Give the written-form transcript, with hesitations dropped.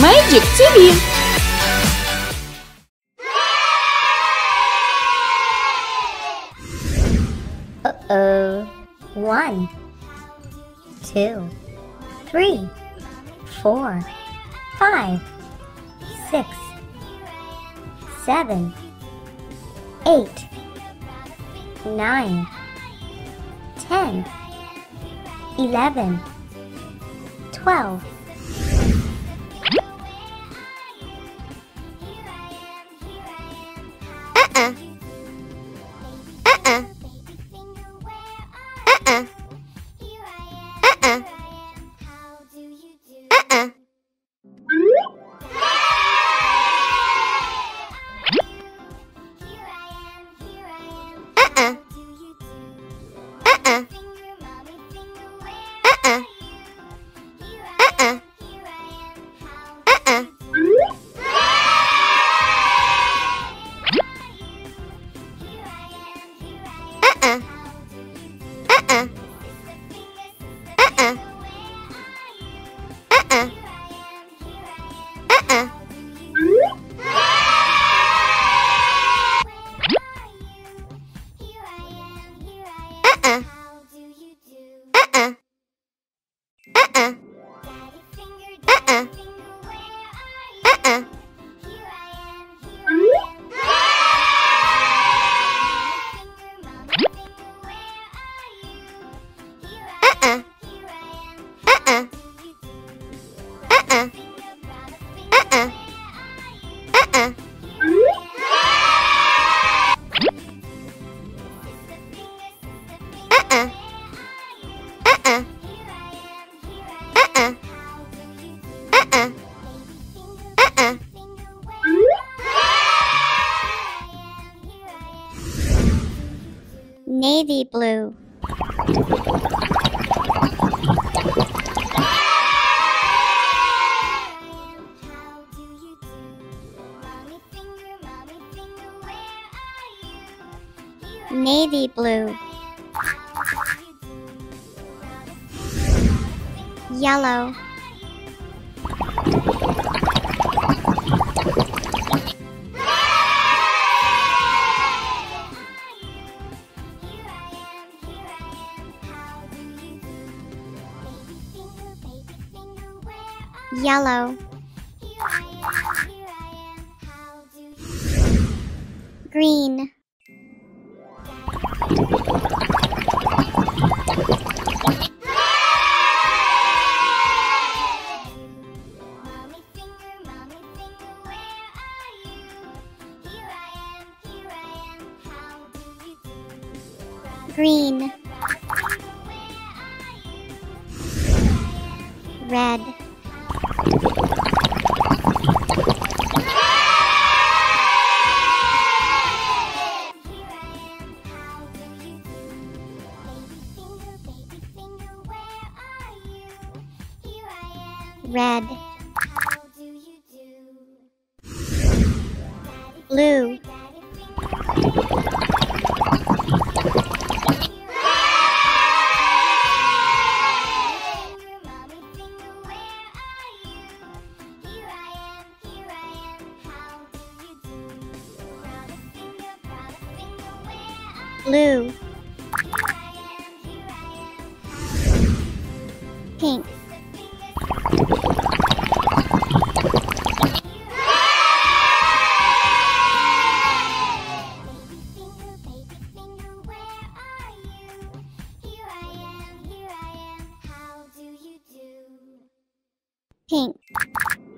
Magic TV. Uh-oh. 1, 2, 3, 4, 5, 6, 7, 8, 9, 10, 11, 12. Navy blue. Navy blue. Yellow. Yellow. Green. Green. Red. Red. Blue. Blue. Pink. Pink.